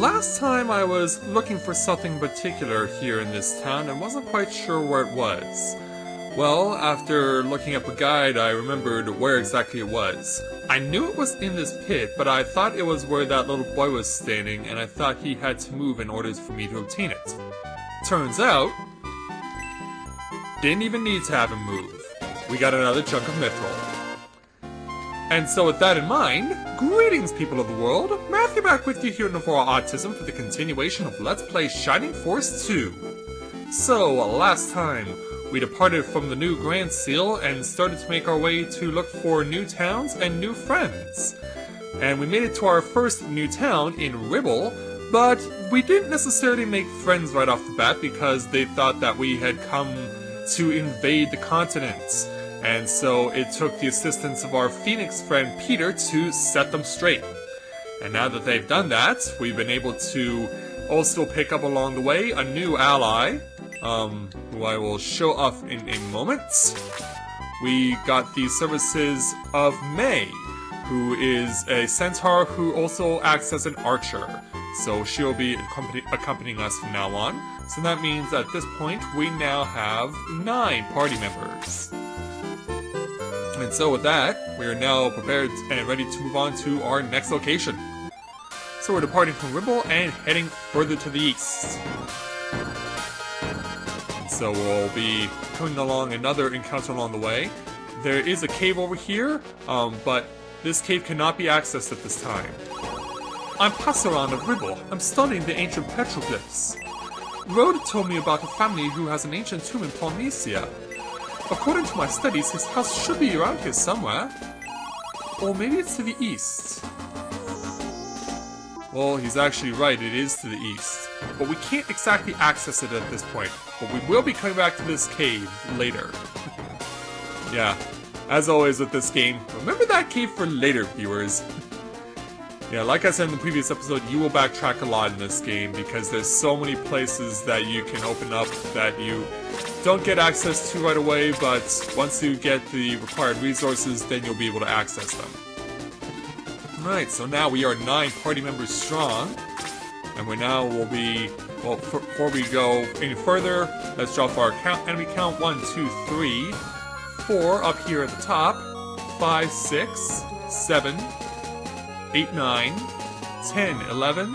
Last time I was looking for something particular here in this town and wasn't quite sure where it was. Well, after looking up a guide, I remembered where exactly it was. I knew it was in this pit, but I thought it was where that little boy was standing, and I thought he had to move in order for me to obtain it. Turns out, didn't even need to have him move. We got another chunk of mithril. And so with that in mind, greetings people of the world, Matthew back with you here in Nevoria Autism for the continuation of Let's Play Shining Force 2. So, last time, we departed from the new Grand Seal and started to make our way to look for new towns and new friends. And we made it to our first new town in Ribble, but we didn't necessarily make friends right off the bat because they thought that we had come to invade the continent. And so it took the assistance of our Phoenix friend Peter to set them straight. And now that they've done that, we've been able to also pick up along the way a new ally, who I will show off in a moment. We got the services of Mei, who is a centaur who also acts as an archer. So she'll be accompanying us from now on. So that means at this point we now have 9 party members. And so with that, we are now prepared and ready to move on to our next location. So we're departing from Ribble and heading further to the east. So we'll be coming along another encounter along the way. There is a cave over here, but this cave cannot be accessed at this time. I'm Passeran of Ribble. I'm studying the ancient petroglyphs. Rhoda told me about a family who has an ancient tomb in Palmycia. According to my studies, his house should be around here somewhere. Or maybe it's to the east. Well, he's actually right, it is to the east. But we can't exactly access it at this point. But we will be coming back to this cave later. Yeah, as always with this game, remember that cave for later, viewers. Yeah, like I said in the previous episode, you will backtrack a lot in this game because there's so many places that you can open up that you don't get access to right away, but once you get the required resources, then you'll be able to access them. Alright, so now we are 9 party members strong, and we now will be, well, before we go any further, let's drop our count, enemy count, 1, 2, 3, 4 up here at the top, 5, 6, 7, 8, 9, 10, 11,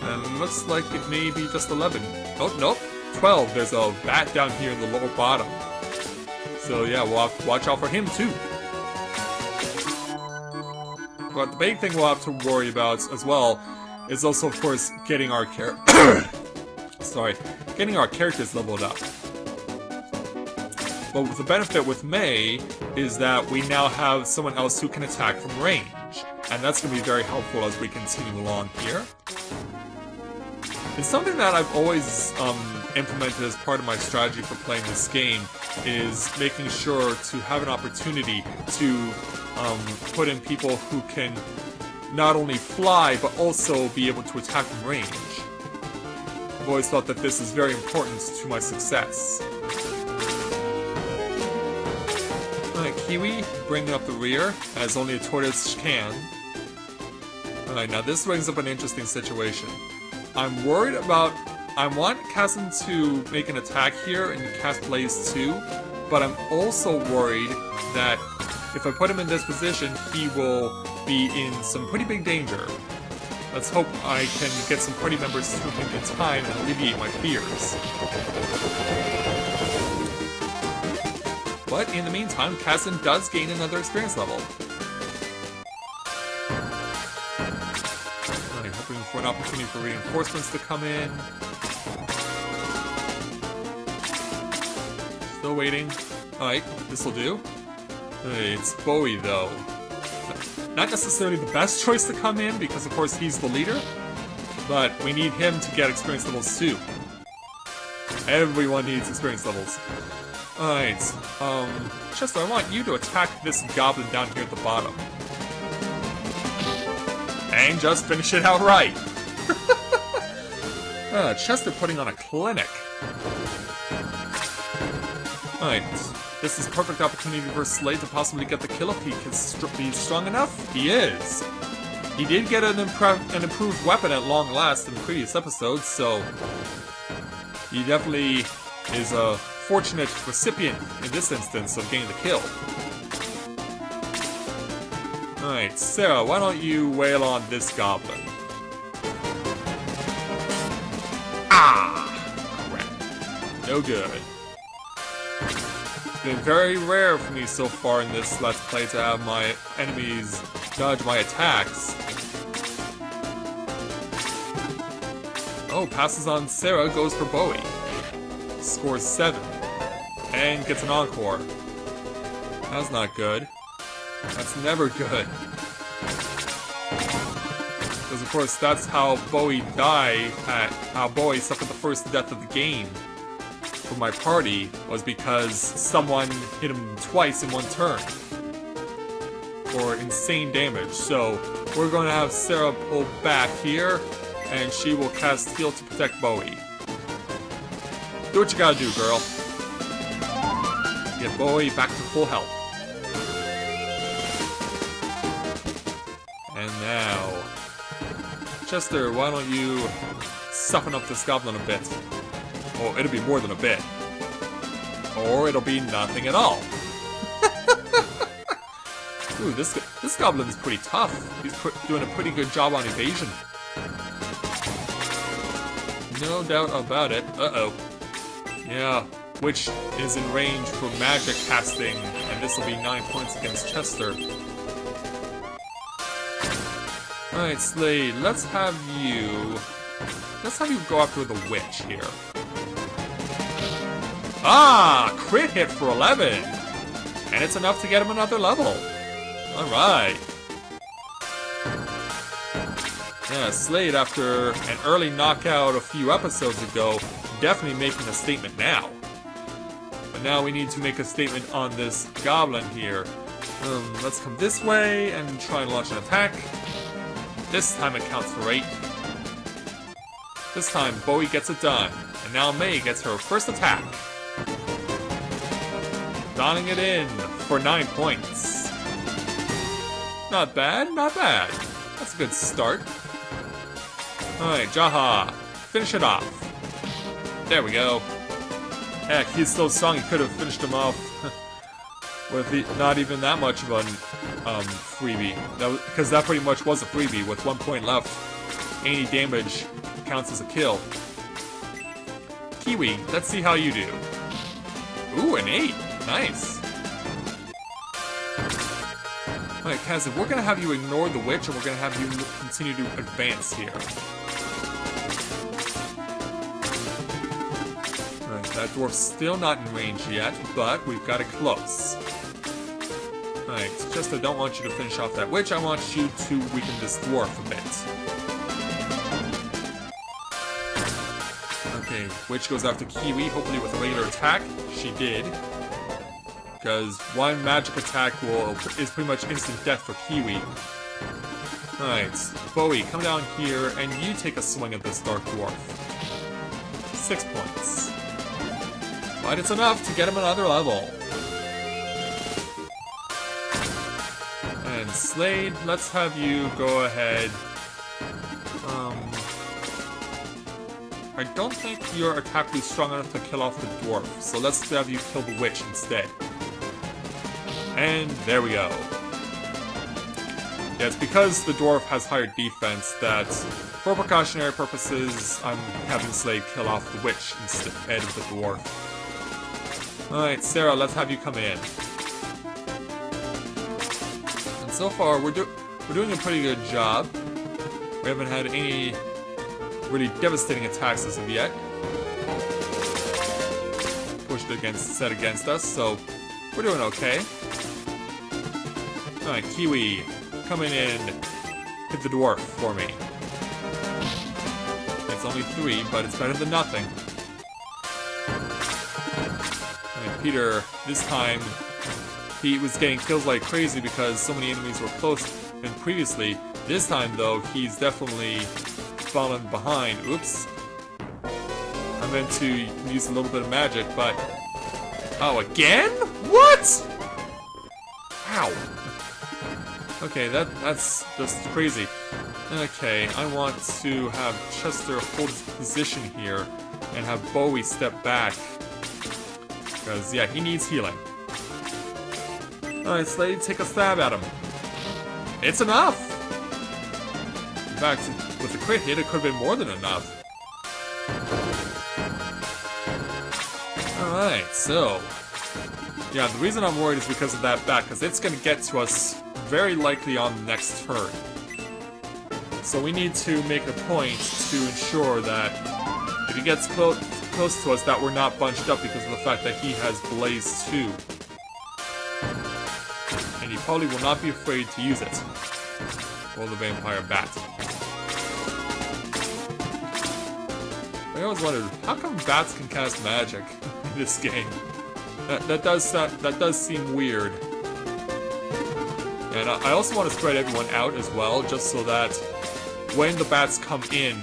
and looks like it may be just 11, oh, nope, 12, there's a bat down here in the lower bottom, so yeah, we'll have to watch out for him too. But the big thing we'll have to worry about as well is also, of course, getting our characters leveled up. But the benefit with Mei is that we now have someone else who can attack from range, and that's going to be very helpful as we continue along here. It's something that I've always implemented as part of my strategy for playing this game is making sure to have an opportunity to put in people who can not only fly, but also be able to attack from range. I've always thought that this is very important to my success. Alright, Kiwi, bringing up the rear, as only a tortoise can. Alright, now this brings up an interesting situation. I'm worried about... I want Kazin to make an attack here and cast Blaze 2, but I'm also worried that if I put him in this position, he will be in some pretty big danger. Let's hope I can get some party members to him in time and alleviate my fears. But in the meantime, Kazin does gain another experience level. I'm hoping for an opportunity for reinforcements to come in. Still waiting. Alright, this'll do. It's Bowie, though. Not necessarily the best choice to come in, because of course he's the leader, but we need him to get experience levels too. Everyone needs experience levels. Alright, Chester, I want you to attack this goblin down here at the bottom. And just finish it outright! Chester putting on a clinic. Alright. This is perfect opportunity for Slade to possibly get the kill if he can be strong enough. He is! He did get an improved weapon at long last in the previous episode, so he definitely is a fortunate recipient in this instance of getting the kill. Alright, Sarah, why don't you wail on this goblin? Ah! Crap. No good. It's been very rare for me so far in this Let's Play to have my enemies dodge my attacks. Oh, passes on Sarah, goes for Bowie. Scores 7. And gets an encore. That's not good. That's never good. Because of course that's how Bowie died, how Bowie suffered the first death of the game for my party, was because someone hit him twice in one turn for insane damage. So we're going to have Sarah pull back here, and she will cast Heal to protect Bowie. Do what you gotta do, girl. Get Bowie back to full health. And now, Chester, why don't you soften up this goblin a bit? Oh, it'll be more than a bit. Or it'll be nothing at all. Ooh, this goblin is pretty tough. He's doing a pretty good job on evasion. No doubt about it. Uh-oh. Yeah, which is in range for magic casting, and this will be 9 points against Chester. Alright, Slade, let's have you go after the witch here. Ah! Crit hit for 11! And it's enough to get him another level. Alright. Yeah, Slade, after an early knockout a few episodes ago, definitely making a statement now. But now we need to make a statement on this goblin here. Let's come this way and try and launch an attack. This time it counts for 8. This time Bowie gets it done, and now Mei gets her first attack. Donning it in for 9 points. Not bad, not bad. That's a good start. Alright, Jaha, finish it off. There we go. Heck, he's so strong he could have finished him off with not even that much of an freebie. Because that pretty much was a freebie. With 1 point left, any damage counts as a kill. Kiwi, let's see how you do. Ooh, an 8. Nice. Alright, Kazin, we're going to have you ignore the witch, and we're going to have you continue to advance here. Alright, that dwarf's still not in range yet, but we've got it close. Alright, just I don't want you to finish off that witch, I want you to weaken this dwarf a bit. Okay, witch goes after Kiwi, hopefully with a regular attack. She did. Because one magic attack is pretty much instant death for Kiwi. Alright, Bowie, come down here and you take a swing at this dark dwarf. 6 points. But it's enough to get him another level. And Slade, let's have you go ahead. I don't think your attack is strong enough to kill off the dwarf, so let's have you kill the witch instead. And there we go. Yeah, it's because the dwarf has higher defense that, for precautionary purposes, I'm having Slade kill off the witch instead of the dwarf. Alright, Sarah, let's have you come in. So far, we're doing a pretty good job. We haven't had any really devastating attacks as of yet. Pushed against, set against us, so we're doing okay. Alright, Kiwi, coming in, hit the dwarf for me. It's only 3, but it's better than nothing. Alright, Peter, this time he was getting kills like crazy because so many enemies were close than previously. This time, though, he's definitely fallen behind. Oops. I meant to use a little bit of magic, but... Oh, again? What?! Ow. Okay, that's just crazy. Okay, I want to have Chester hold his position here and have Bowie step back. Because, yeah, he needs healing. Alright, Slade, take a stab at him. It's enough! In fact, with a crit hit, it could have been more than enough. Alright, so... yeah, the reason I'm worried is because of that bat, because it's going to get to us very likely on the next turn. So we need to make a point to ensure that if he gets close to us, that we're not bunched up because of the fact that he has Blaze too. And he probably will not be afraid to use it. Or the vampire bat. I always wondered, how come bats can cast magic in this game? That does seem weird. And I also want to spread everyone out as well, just so that when the bats come in,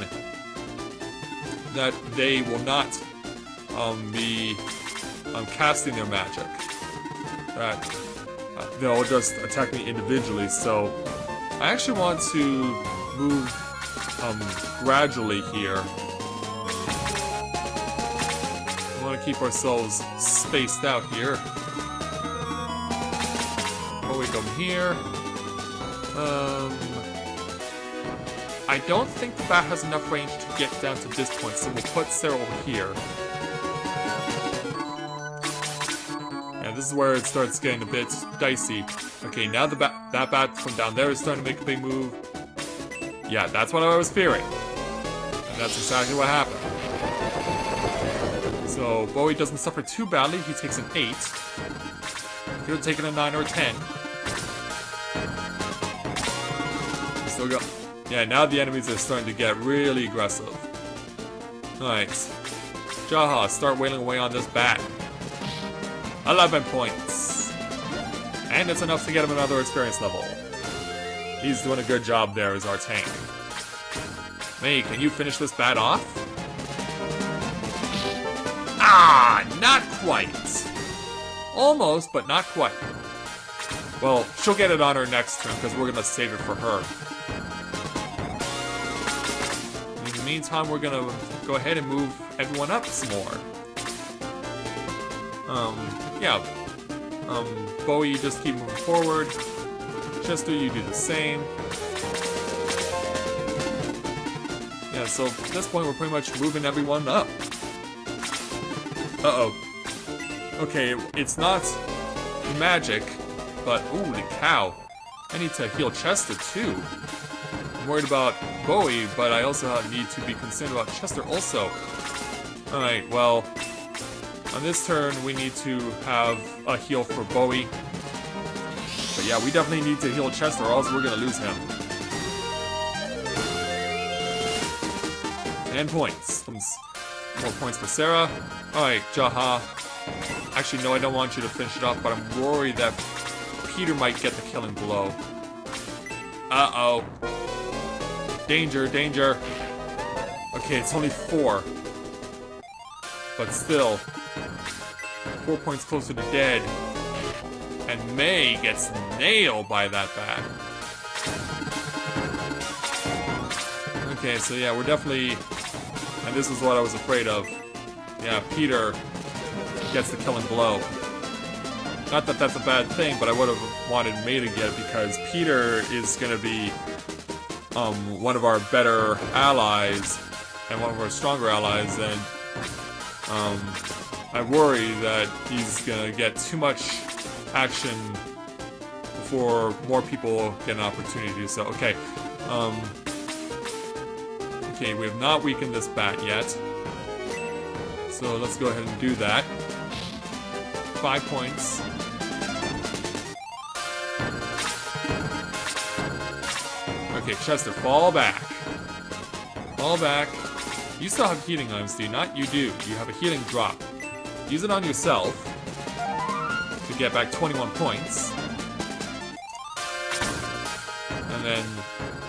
that they will not be casting their magic. That they'll just attack me individually. So I actually want to move gradually here. Want to keep ourselves spaced out here. Oh, we come here. I don't think the bat has enough range to get down to this point, so we'll put Sarah over here. Yeah, this is where it starts getting a bit dicey. Okay, now the bat from down there is starting to make a big move. Yeah, that's what I was fearing. And that's exactly what happened. So, Bowie doesn't suffer too badly, he takes an 8. He could have taken a 9 or a 10. Still go. Yeah, now the enemies are starting to get really aggressive. Alright. Jaha, start wailing away on this bat. 11 points. And it's enough to get him another experience level. He's doing a good job there as our tank. Mei, can you finish this bat off? Ah, not quite. Almost, but not quite. Well, she'll get it on her next turn, because we're going to save it for her. In the meantime, we're going to go ahead and move everyone up some more. Bowie, you just keep moving forward. Chester, you do the same. Yeah, so at this point, we're pretty much moving everyone up. Uh-oh. Okay, it's not magic, but... ooh, the cow. I need to heal Chester, too. I'm worried about Bowie, but I also need to be concerned about Chester also. Alright, well... on this turn, we need to have a heal for Bowie. But yeah, we definitely need to heal Chester, or else we're gonna lose him. 10 points. More points for Sarah. Alright, Jaha. Actually, no, I don't want you to finish it off, but I'm worried that Peter might get the killing blow. Uh-oh. Danger, danger. Okay, it's only 4. But still. 4 points closer to dead. And Mei gets nailed by that bat. Okay, so yeah, we're definitely... and this is what I was afraid of. Yeah, Peter gets the killing blow. Not that that's a bad thing, but I would have wanted Mei to get it because Peter is going to be one of our better allies and one of our stronger allies, and I worry that he's going to get too much action before more people get an opportunity to do so. Okay. Okay, we have not weakened this bat yet. So let's go ahead and do that. 5 points. Okay, Chester, fall back. Fall back. You still have healing items, do you not? You do. You have a healing drop. Use it on yourself to get back 21 points. And then...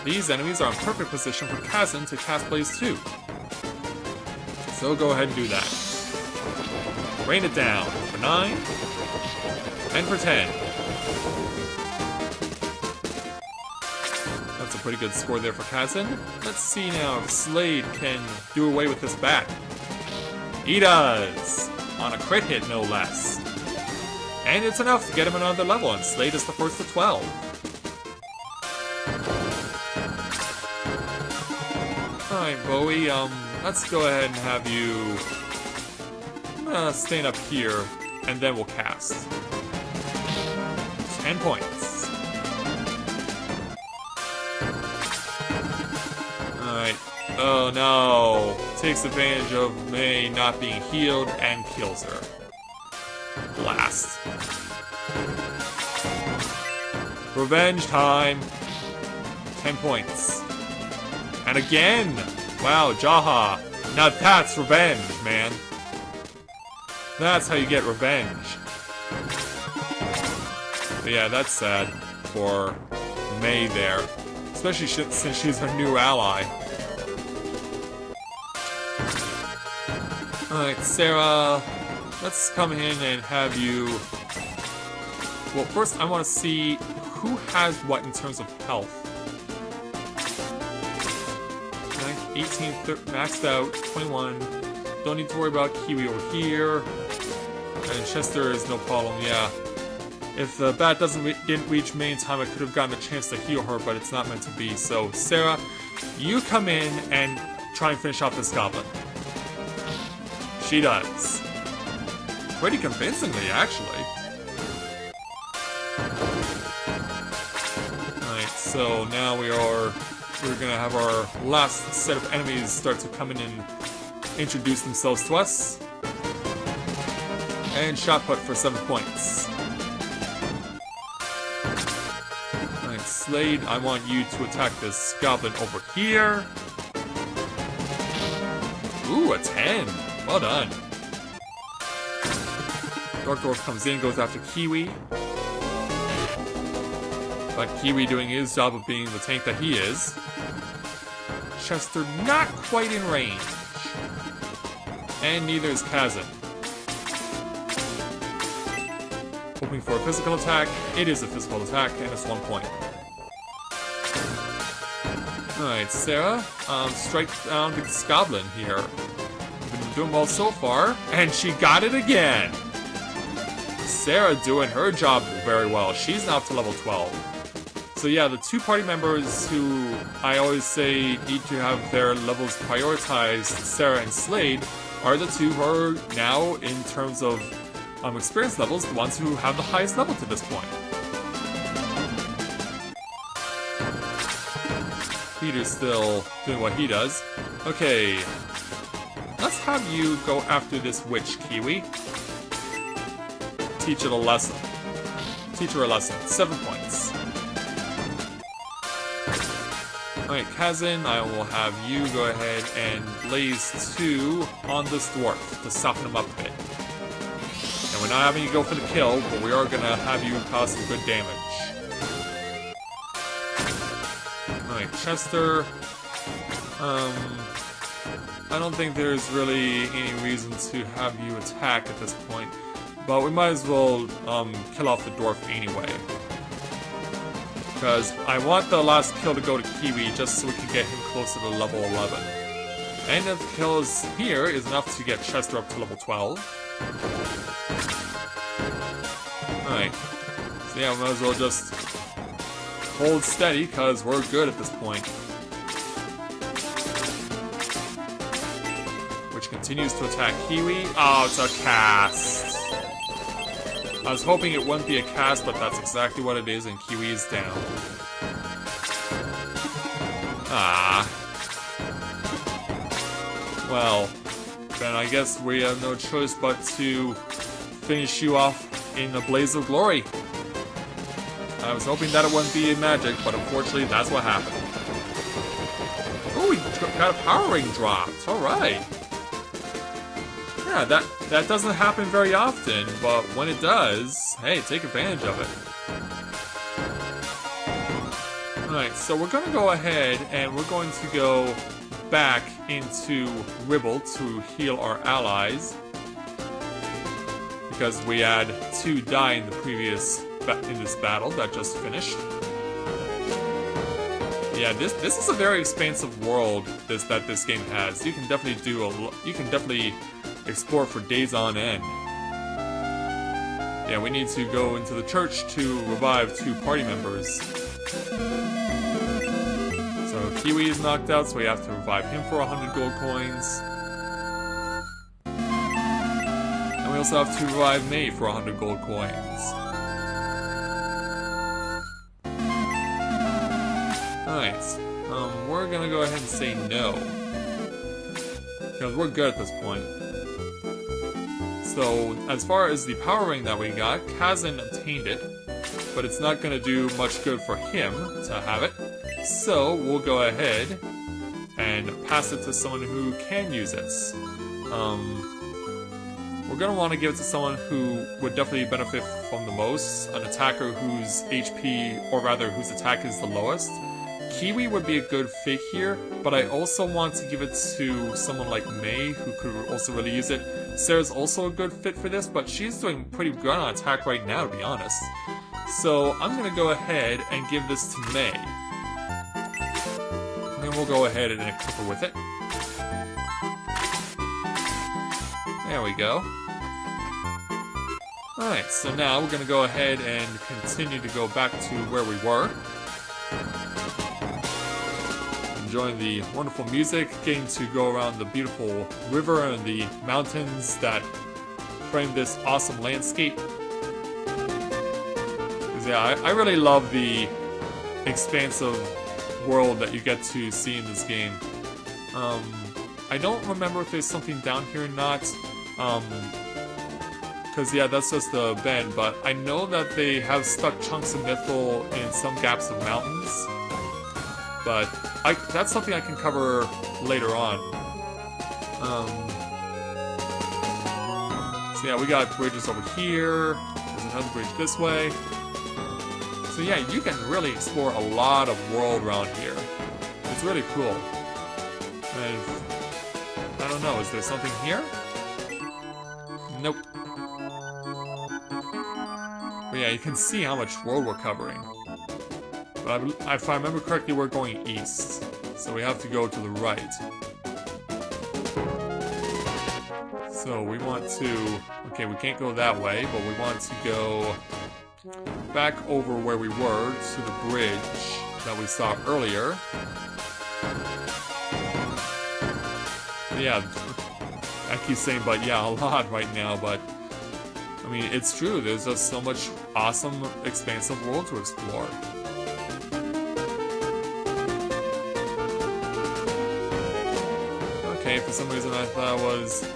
these enemies are in perfect position for Kazin to cast Blaze 2. So go ahead and do that. Rain it down for 9, and for 10. pretty good score there for Kazin. Let's see now if Slade can do away with this bat. He does! On a crit hit, no less. And it's enough to get him another level, and Slade is the first of 12. Alright, Bowie, let's go ahead and have you stand up here, and then we'll cast. 10 points. Alright. Oh no! Takes advantage of Mei not being healed and kills her. Blast. Revenge time. 10 points. And again! Wow, Jaha! Now that's revenge, man. That's how you get revenge. But yeah, that's sad for Mei there. Especially since she's her new ally. Alright, Sarah, let's come in and have you... Well, first I want to see who has what in terms of health. 18 maxed out, 21. Don't need to worry about Kiwi over here. And Chester is no problem, yeah. If the bat didn't reach me in time, I could have gotten a chance to heal her, but it's not meant to be. So, Sarah, you come in and try and finish off this goblin. She does. Pretty convincingly, actually. Alright, so now we're gonna have our last set of enemies start to come in and introduce themselves to us. And shot put for 7 points. Slade, I want you to attack this goblin over here. Ooh, a 10. Well done. Dark Dwarf comes in, goes after Kiwi. But Kiwi doing his job of being the tank that he is. Chester not quite in range. And neither is Kazin. Hoping for a physical attack. It is a physical attack, and it's 1 point. Alright, Sarah, strike down this goblin here. Been doing well so far, and she got it again! Sarah doing her job very well. She's now up to level 12. So yeah, the two party members who I always say need to have their levels prioritized, Sarah and Slade, are the two who are now, in terms of experience levels, the ones who have the highest level to this point. Peter's still doing what he does. Okay, let's have you go after this witch, Kiwi. Teach it a lesson. Teach her a lesson. 7 points. Alright, Kazin, I will have you go ahead and Blaze 2 on this dwarf to soften him up a bit. And we're not having you go for the kill, but we are going to have you cause some good damage. Chester, I don't think there's really any reason to have you attack at this point, but we might as well kill off the dwarf anyway. Because I want the last kill to go to Kiwi just so we can get him closer to level 11. And if the kills here is enough to get Chester up to level 12. Alright, so yeah, we might as well just hold steady, because we're good at this point. Which continues to attack Kiwi. Oh, it's a cast! I was hoping it wouldn't be a cast, but that's exactly what it is, and Kiwi is down. Ah. Well, then I guess we have no choice but to finish you off in a blaze of glory. I was hoping that it wouldn't be magic, but unfortunately that's what happened. Ooh, we got a power ring dropped, alright. Yeah, that doesn't happen very often, but when it does, hey, take advantage of it. Alright, so we're gonna go ahead and we're going to go back into Ribble to heal our allies. Because we had two die in this battle that just finished. Yeah, this is a very expansive world that this game has. You can definitely explore for days on end. Yeah, we need to go into the church to revive two party members. So Kiwi is knocked out, so we have to revive him for 100 gold coins. And we also have to revive Mei for 100 gold coins. Alright, we're gonna go ahead and say no. Because we're good at this point. So, as far as the power ring that we got, Kazin obtained it. But it's not gonna do much good for him to have it. So, we'll go ahead and pass it to someone who can use it. We're gonna want to give it to someone who would definitely benefit from the most. An attacker whose HP, or rather, whose attack is the lowest. Kiwi would be a good fit here, but I also want to give it to someone like Mei, who could also really use it. Sarah's also a good fit for this, but she's doing pretty good on attack right now, to be honest. So I'm going to go ahead and give this to Mei. And then we'll go ahead and equip her with it. There we go. Alright, so now we're going to go ahead and continue to go back to where we were. Enjoying the wonderful music, getting to go around the beautiful river and the mountains that frame this awesome landscape. Yeah, I really love the expansive world that you get to see in this game. I don't remember if there's something down here or not, because yeah, that's just a bend, but I know that they have stuck chunks of mithril in some gaps of mountains. But that's something I can cover later on. So yeah, we got bridges over here. There's another bridge this way. So yeah, you can really explore a lot of world around here. It's really cool. And I don't know, is there something here? Nope. But yeah, you can see how much world we're covering. But if I remember correctly, we're going east, so we have to go to the right. So we want to... okay, we can't go that way, but we want to go back over where we were to the bridge that we saw earlier. Yeah, I keep saying but yeah a lot right now, but I mean, it's true, there's just so much awesome, expansive world to explore. Okay, for some reason I thought it was...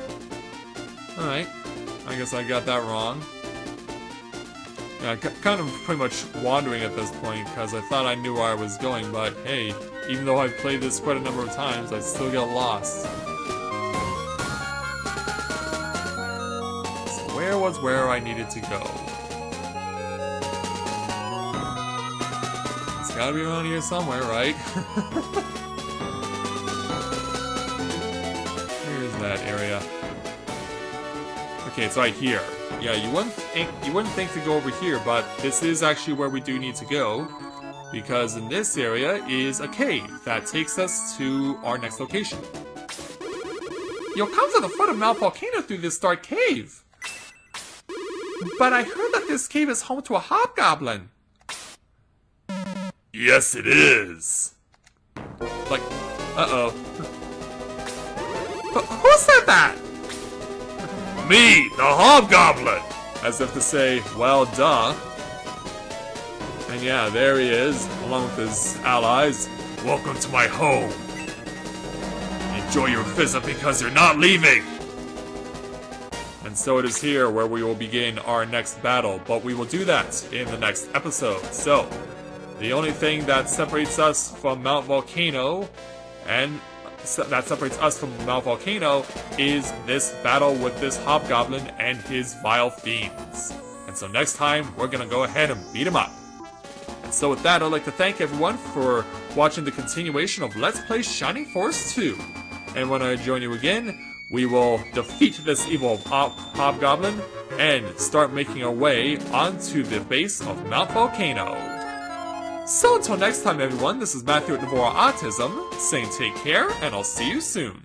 alright, I guess I got that wrong. Yeah, kind of pretty much wandering at this point, because I thought I knew where I was going, but hey, even though I've played this quite a number of times, I still get lost. So where was where I needed to go? It's gotta be around here somewhere, right? That area. Okay, it's right here. Yeah, you wouldn't think to go over here, but this is actually where we do need to go, because in this area is a cave that takes us to our next location. You'll come to the foot of Mount Volcano through this dark cave. But I heard that this cave is home to a hobgoblin. Yes, it is. Like, uh-oh. But who said that? Me, the hobgoblin! As if to say, well, duh. And yeah, there he is, along with his allies. Welcome to my home. Enjoy your visit because you're not leaving! And so it is here where we will begin our next battle, but we will do that in the next episode. So, the only thing that separates us from Mount Volcano and... is this battle with this hobgoblin and his vile fiends. And so next time, we're gonna go ahead and beat him up. And so with that, I'd like to thank everyone for watching the continuation of Let's Play Shining Force 2. And when I join you again, we will defeat this evil hobgoblin and start making our way onto the base of Mount Volcano. So until next time everyone, this is Matthew at Nevoria Autism, saying take care, and I'll see you soon.